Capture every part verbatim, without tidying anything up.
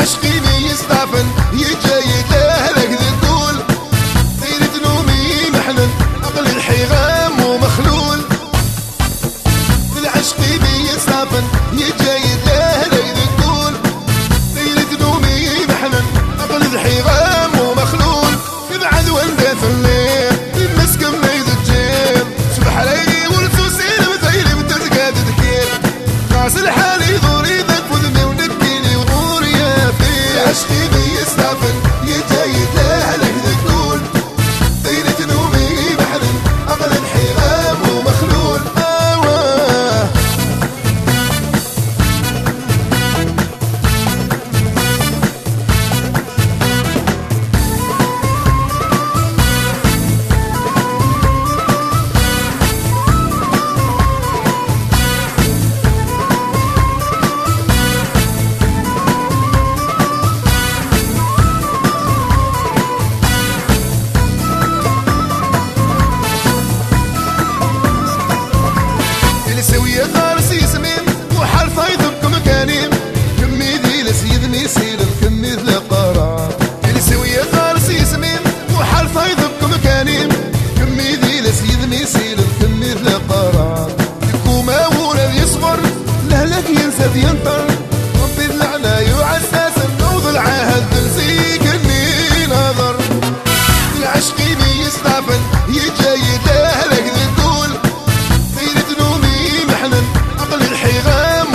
عشقي يستعفن يجي يتاهلك للطول سيرة نومي محنن عقل الحيغام ومخلول عشقي يستعفن يجي يتاهلك للطول سيرة نومي محنن عقل الحيغام ومخلول ابعد ونداث الليل المسك بنيد الجيل شبح علي والفوسين مثيلي بترقاد الكيل غاسل حالي ضريد عشقي بيستعفن يجي يتاهلك ذكول ليلة نومي بحرن عقل انحرام ومخلول آواه ينطر ربي اللعنة يعزز النوض العهد نسيك اني نظر العشقي بيستعفن يجي يتاهلك للطول سيرة نومي محنن عقل الحيغام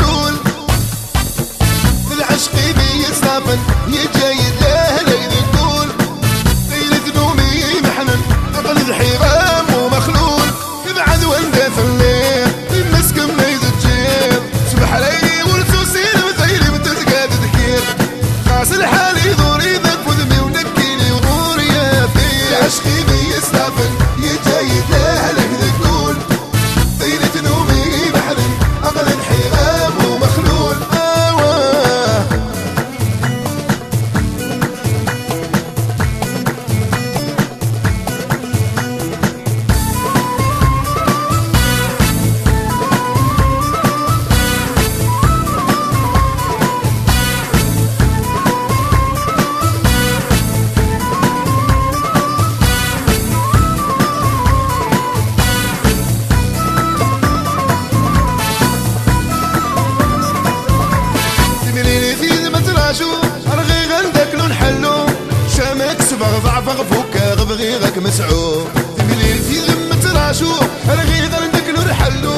ومخلول العشقي بيستعفن يجي يتاهلك للطول سيرة نومي محنن عقل الحيغام ومخلول ابعد وانداث الليل المسك بنيد الجيل حلي والفوسين مثيلي بترقاد ذكير غاسل حالي ضري ذنب وذمي ونكيني وغوري يا فيل عشقي بيستعفن يجي يتاهلك ذكول ليلة نومي بحرن عقل انحرام ومخلول آواه أرغي غندك لون حلو شامك سبغ ضعفغ فوكا غبغيغك مسعوب تبليل في ذمة راشو أرغي غندك لون حلو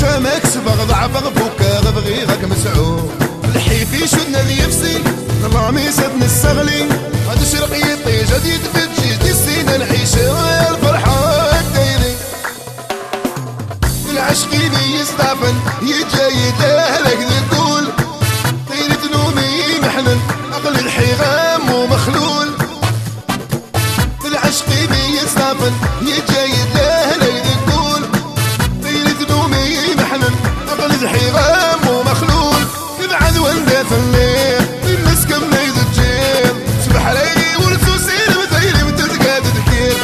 شامك سبغ ضعفغ فوكا غبغيغك مسعوب الحيفي شدنا اليفسي ظلامي سدنا السغلي هاد الشرقي يطيج هاد يدفد جيتي السينا نعيش ويا الفرحة الديري العشقي بيستعفن يجي يتاهلك للطول عقل الحيغام ومخلول العشقي بيستعفن يجي يتاهلك للطول ليلة نومي محنن عقل الحيغام ومخلول ابعد وانداث الليل المسك بنيد الجيل شبح علي والفوسين مثيلي بترقاد ذكير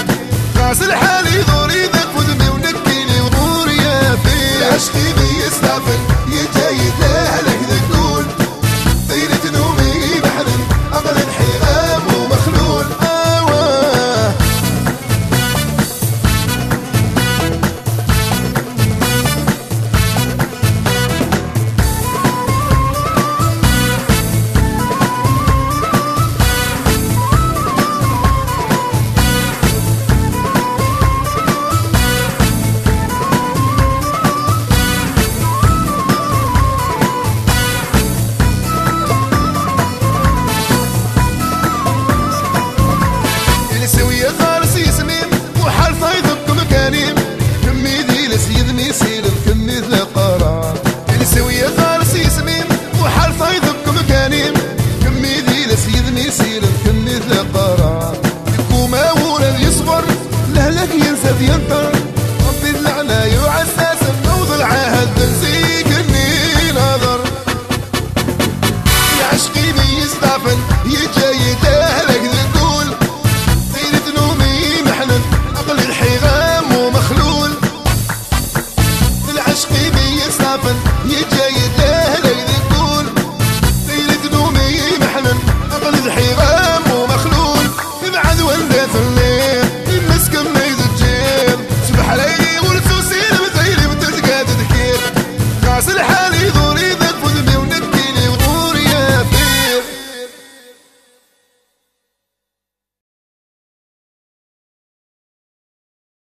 غاسل حالي ضري ذنب وذمي ونكيني وغوري يا فيل العشقي بيستعفن يجي يتاهلك للطول ليلة نومي عقل انحرام ومخلول آواه ينطر ربي اللعنة يعزز النوض العهد نسيك اني نظر العشقي بيستعفن يجي يتاهلك للطول سيرة نومي محنن عقل الحيغام ومخلول العشقي بيستعفن يجي